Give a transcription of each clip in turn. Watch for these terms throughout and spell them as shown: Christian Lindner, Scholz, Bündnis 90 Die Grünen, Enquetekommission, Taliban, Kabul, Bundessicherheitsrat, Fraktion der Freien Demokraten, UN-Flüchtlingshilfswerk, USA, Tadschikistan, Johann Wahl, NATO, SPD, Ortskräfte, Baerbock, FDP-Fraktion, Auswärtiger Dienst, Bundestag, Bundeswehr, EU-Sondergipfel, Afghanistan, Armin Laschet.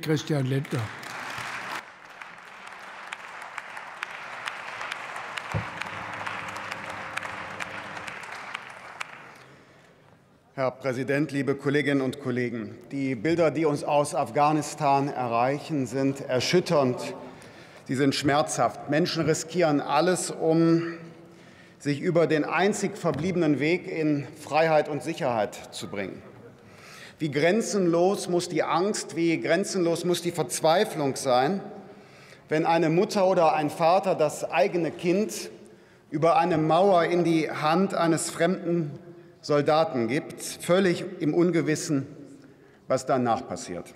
Christian Lindner. Herr Präsident, liebe Kolleginnen und Kollegen! Die Bilder, die uns aus Afghanistan erreichen, sind erschütternd. Sie sind schmerzhaft. Menschen riskieren alles, um sich über den einzig verbliebenen Weg in Freiheit und Sicherheit zu bringen. Wie grenzenlos muss die Angst, wie grenzenlos muss die Verzweiflung sein, wenn eine Mutter oder ein Vater das eigene Kind über eine Mauer in die Hand eines fremden Soldaten gibt, völlig im Ungewissen, was danach passiert.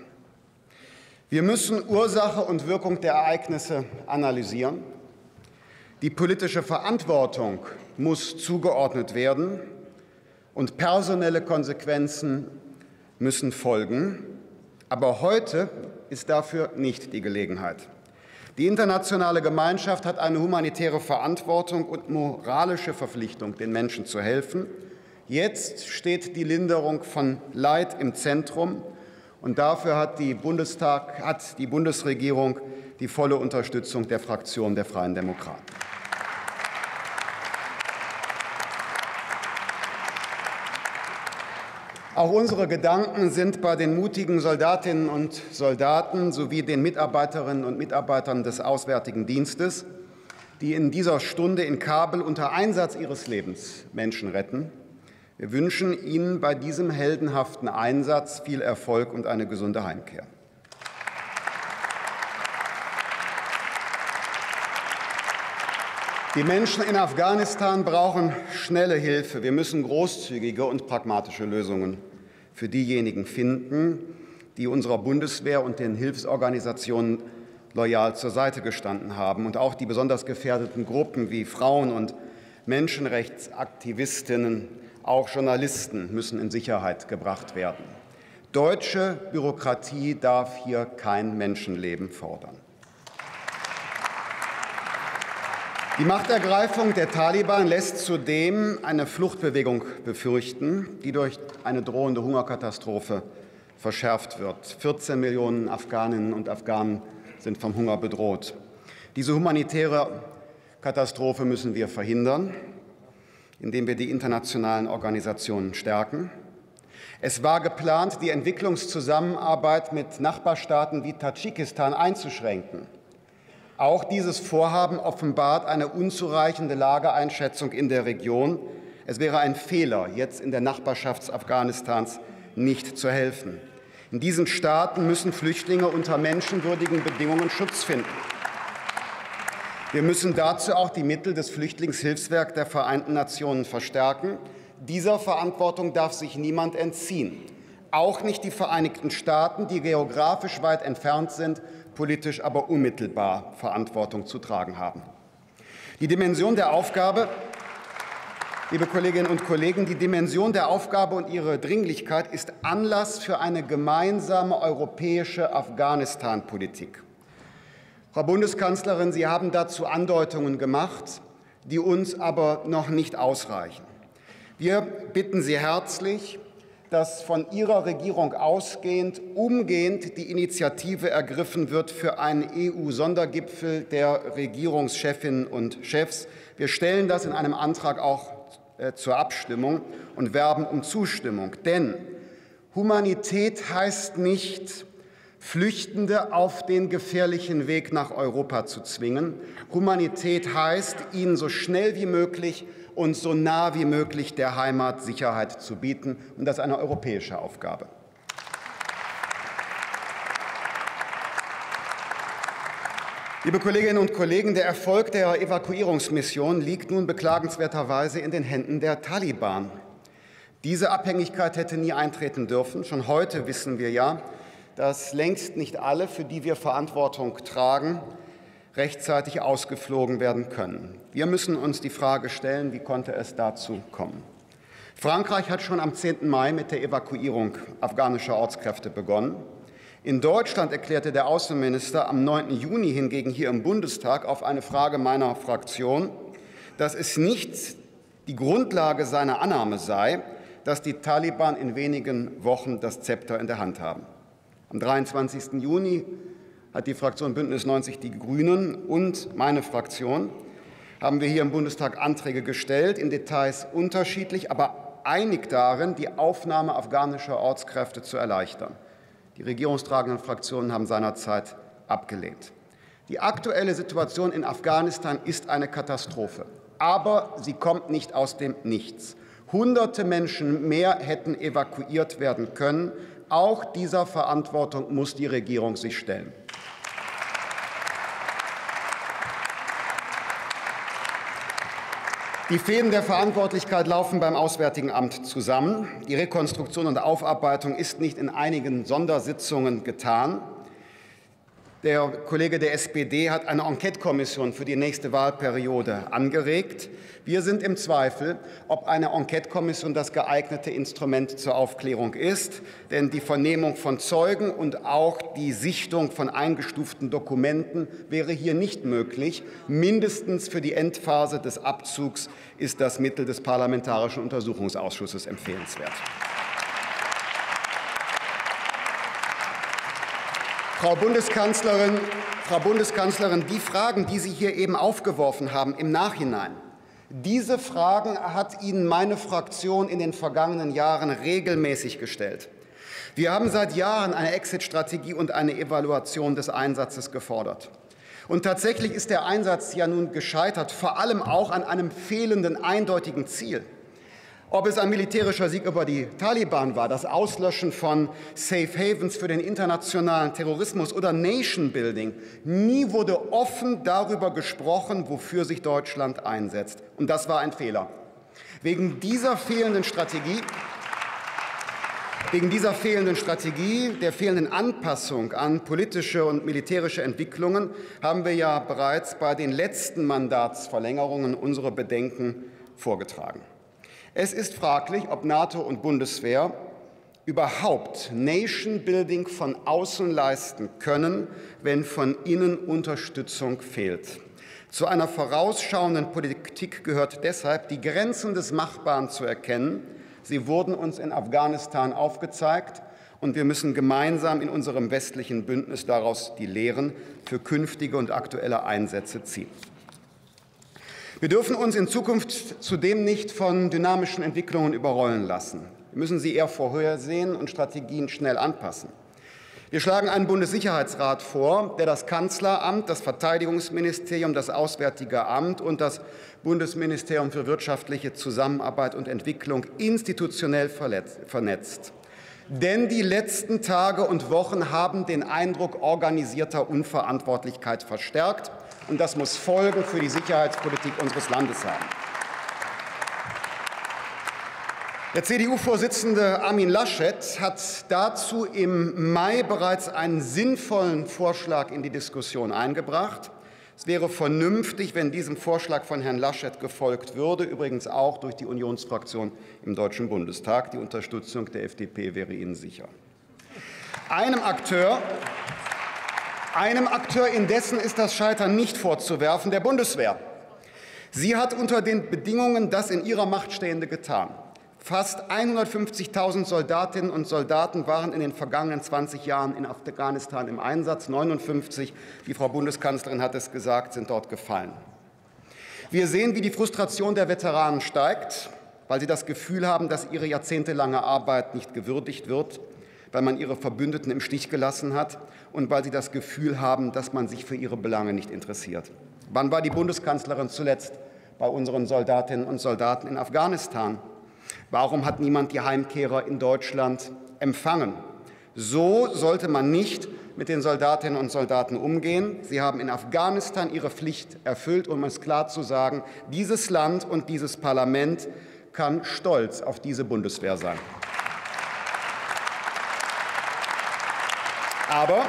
Wir müssen Ursache und Wirkung der Ereignisse analysieren. Die politische Verantwortung muss zugeordnet werden und personelle Konsequenzen müssen folgen. Aber heute ist dafür nicht die Gelegenheit. Die internationale Gemeinschaft hat eine humanitäre Verantwortung und moralische Verpflichtung, den Menschen zu helfen. Jetzt steht die Linderung von Leid im Zentrum. Und dafür hat die Bundesregierung die volle Unterstützung der Fraktion der Freien Demokraten. Auch unsere Gedanken sind bei den mutigen Soldatinnen und Soldaten sowie den Mitarbeiterinnen und Mitarbeitern des Auswärtigen Dienstes, die in dieser Stunde in Kabul unter Einsatz ihres Lebens Menschen retten. Wir wünschen Ihnen bei diesem heldenhaften Einsatz viel Erfolg und eine gesunde Heimkehr. Die Menschen in Afghanistan brauchen schnelle Hilfe. Wir müssen großzügige und pragmatische Lösungen für diejenigen finden, die unserer Bundeswehr und den Hilfsorganisationen loyal zur Seite gestanden haben. Und auch die besonders gefährdeten Gruppen wie Frauen und Menschenrechtsaktivistinnen, auch Journalisten müssen in Sicherheit gebracht werden. Deutsche Bürokratie darf hier kein Menschenleben fordern. Die Machtergreifung der Taliban lässt zudem eine Fluchtbewegung befürchten, die durch eine drohende Hungerkatastrophe verschärft wird. 14 Millionen Afghaninnen und Afghanen sind vom Hunger bedroht. Diese humanitäre Katastrophe müssen wir verhindern, indem wir die internationalen Organisationen stärken. Es war geplant, die Entwicklungszusammenarbeit mit Nachbarstaaten wie Tadschikistan einzuschränken. Auch dieses Vorhaben offenbart eine unzureichende Lageeinschätzung in der Region. Es wäre ein Fehler, jetzt in der Nachbarschaft Afghanistans nicht zu helfen. In diesen Staaten müssen Flüchtlinge unter menschenwürdigen Bedingungen Schutz finden. Wir müssen dazu auch die Mittel des Flüchtlingshilfswerks der Vereinten Nationen verstärken. Dieser Verantwortung darf sich niemand entziehen. Auch nicht die Vereinigten Staaten, die geografisch weit entfernt sind, politisch aber unmittelbar Verantwortung zu tragen haben. Die Dimension der Aufgabe, liebe Kolleginnen und Kollegen, die Dimension der Aufgabe und ihre Dringlichkeit ist Anlass für eine gemeinsame europäische Afghanistan-Politik. Frau Bundeskanzlerin, Sie haben dazu Andeutungen gemacht, die uns aber noch nicht ausreichen. Wir bitten Sie herzlich, dass von Ihrer Regierung ausgehend umgehend die Initiative ergriffen wird für einen EU-Sondergipfel der Regierungschefinnen und Chefs. Wir stellen das in einem Antrag auch zur Abstimmung und werben um Zustimmung. Denn Humanität heißt nicht, Flüchtende auf den gefährlichen Weg nach Europa zu zwingen. Humanität heißt, ihnen so schnell wie möglich und so nah wie möglich der Heimat Sicherheit zu bieten. Und das ist eine europäische Aufgabe. Liebe Kolleginnen und Kollegen, der Erfolg der Evakuierungsmission liegt nun beklagenswerterweise in den Händen der Taliban. Diese Abhängigkeit hätte nie eintreten dürfen. Schon heute wissen wir ja, dass längst nicht alle, für die wir Verantwortung tragen, rechtzeitig ausgeflogen werden können. Wir müssen uns die Frage stellen, wie konnte es dazu kommen? Frankreich hat schon am 10. Mai mit der Evakuierung afghanischer Ortskräfte begonnen. In Deutschland erklärte der Außenminister am 9. Juni hingegen hier im Bundestag auf eine Frage meiner Fraktion, dass es nicht die Grundlage seiner Annahme sei, dass die Taliban in wenigen Wochen das Zepter in der Hand haben. Am 23. Juni hat die Fraktion Bündnis 90 Die Grünen und meine Fraktion haben wir hier im Bundestag Anträge gestellt, in Details unterschiedlich, aber einig darin, die Aufnahme afghanischer Ortskräfte zu erleichtern. Die regierungstragenden Fraktionen haben seinerzeit abgelehnt. Die aktuelle Situation in Afghanistan ist eine Katastrophe, aber sie kommt nicht aus dem Nichts. Hunderte Menschen mehr hätten evakuiert werden können. Auch dieser Verantwortung muss die Regierung sich stellen. Die Fäden der Verantwortlichkeit laufen beim Auswärtigen Amt zusammen. Die Rekonstruktion und Aufarbeitung ist nicht in einigen Sondersitzungen getan. Der Kollege der SPD hat eine Enquetekommission für die nächste Wahlperiode angeregt. Wir sind im Zweifel, ob eine Enquetekommission das geeignete Instrument zur Aufklärung ist. Denn die Vernehmung von Zeugen und auch die Sichtung von eingestuften Dokumenten wäre hier nicht möglich. Mindestens für die Endphase des Abzugs ist das Mittel des Parlamentarischen Untersuchungsausschusses empfehlenswert. Frau Bundeskanzlerin, die Fragen, die Sie hier eben aufgeworfen haben im Nachhinein, diese Fragen hat Ihnen meine Fraktion in den vergangenen Jahren regelmäßig gestellt. Wir haben seit Jahren eine Exit-Strategie und eine Evaluation des Einsatzes gefordert. Und tatsächlich ist der Einsatz ja nun gescheitert, vor allem auch an einem fehlenden, eindeutigen Ziel. Ob es ein militärischer Sieg über die Taliban war, das Auslöschen von Safe Havens für den internationalen Terrorismus oder Nation Building, nie wurde offen darüber gesprochen, wofür sich Deutschland einsetzt. Und das war ein Fehler. Wegen dieser fehlenden Strategie, der fehlenden Anpassung an politische und militärische Entwicklungen, haben wir ja bereits bei den letzten Mandatsverlängerungen unsere Bedenken vorgetragen. Es ist fraglich, ob NATO und Bundeswehr überhaupt Nation-Building von außen leisten können, wenn von innen Unterstützung fehlt. Zu einer vorausschauenden Politik gehört deshalb, die Grenzen des Machbaren zu erkennen. Sie wurden uns in Afghanistan aufgezeigt, und wir müssen gemeinsam in unserem westlichen Bündnis daraus die Lehren für künftige und aktuelle Einsätze ziehen. Wir dürfen uns in Zukunft zudem nicht von dynamischen Entwicklungen überrollen lassen. Wir müssen sie eher vorhersehen und Strategien schnell anpassen. Wir schlagen einen Bundessicherheitsrat vor, der das Kanzleramt, das Verteidigungsministerium, das Auswärtige Amt und das Bundesministerium für wirtschaftliche Zusammenarbeit und Entwicklung institutionell vernetzt. Denn die letzten Tage und Wochen haben den Eindruck organisierter Unverantwortlichkeit verstärkt. Und das muss Folgen für die Sicherheitspolitik unseres Landes haben. Der CDU-Vorsitzende Armin Laschet hat dazu im Mai bereits einen sinnvollen Vorschlag in die Diskussion eingebracht. Es wäre vernünftig, wenn diesem Vorschlag von Herrn Laschet gefolgt würde, übrigens auch durch die Unionsfraktion im Deutschen Bundestag. Die Unterstützung der FDP wäre Ihnen sicher. Einem Akteur indessen ist das Scheitern nicht vorzuwerfen, der Bundeswehr. Sie hat unter den Bedingungen das in ihrer Macht Stehende getan. Fast 150.000 Soldatinnen und Soldaten waren in den vergangenen 20 Jahren in Afghanistan im Einsatz. 59, die Frau Bundeskanzlerin hat es gesagt, sind dort gefallen. Wir sehen, wie die Frustration der Veteranen steigt, weil sie das Gefühl haben, dass ihre jahrzehntelange Arbeit nicht gewürdigt wird, weil man ihre Verbündeten im Stich gelassen hat und weil sie das Gefühl haben, dass man sich für ihre Belange nicht interessiert. Wann war die Bundeskanzlerin zuletzt bei unseren Soldatinnen und Soldaten in Afghanistan? Warum hat niemand die Heimkehrer in Deutschland empfangen? So sollte man nicht mit den Soldatinnen und Soldaten umgehen. Sie haben in Afghanistan ihre Pflicht erfüllt, um es klar zu sagen, dieses Land und dieses Parlament kann stolz auf diese Bundeswehr sein. Aber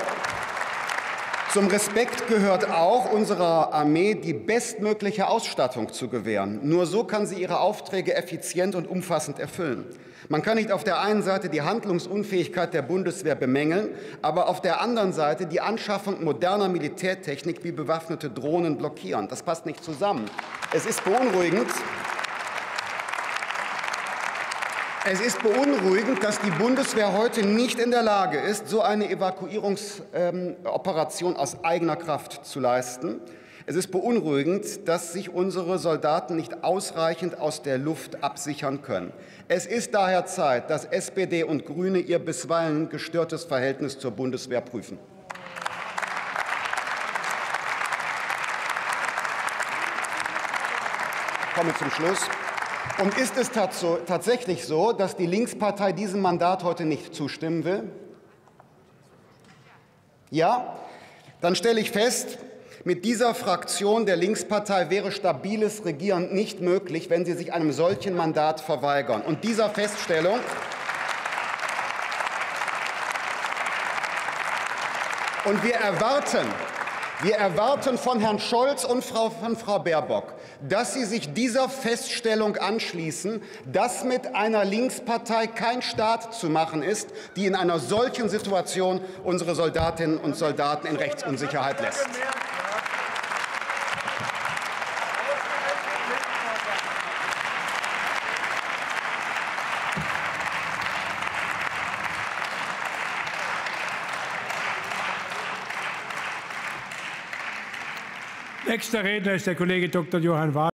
zum Respekt gehört auch, unserer Armee die bestmögliche Ausstattung zu gewähren. Nur so kann sie ihre Aufträge effizient und umfassend erfüllen. Man kann nicht auf der einen Seite die Handlungsunfähigkeit der Bundeswehr bemängeln, aber auf der anderen Seite die Anschaffung moderner Militärtechnik wie bewaffnete Drohnen blockieren. Das passt nicht zusammen. Es ist beunruhigend. Es ist beunruhigend, dass die Bundeswehr heute nicht in der Lage ist, so eine Evakuierungsoperation aus eigener Kraft zu leisten. Es ist beunruhigend, dass sich unsere Soldaten nicht ausreichend aus der Luft absichern können. Es ist daher Zeit, dass SPD und Grüne ihr bisweilen gestörtes Verhältnis zur Bundeswehr prüfen. Ich komme zum Schluss. Und ist es tatsächlich so, dass die Linkspartei diesem Mandat heute nicht zustimmen will? Ja? Dann stelle ich fest, mit dieser Fraktion der Linkspartei wäre stabiles Regieren nicht möglich, wenn sie sich einem solchen Mandat verweigern. Und dieser Feststellung und wir erwarten von Herrn Scholz und von Frau Baerbock, dass sie sich dieser Feststellung anschließen, dass mit einer Linkspartei kein Staat zu machen ist, die in einer solchen Situation unsere Soldatinnen und Soldaten in Rechtsunsicherheit lässt. Nächster Redner ist der Kollege Dr. Johann Wahl.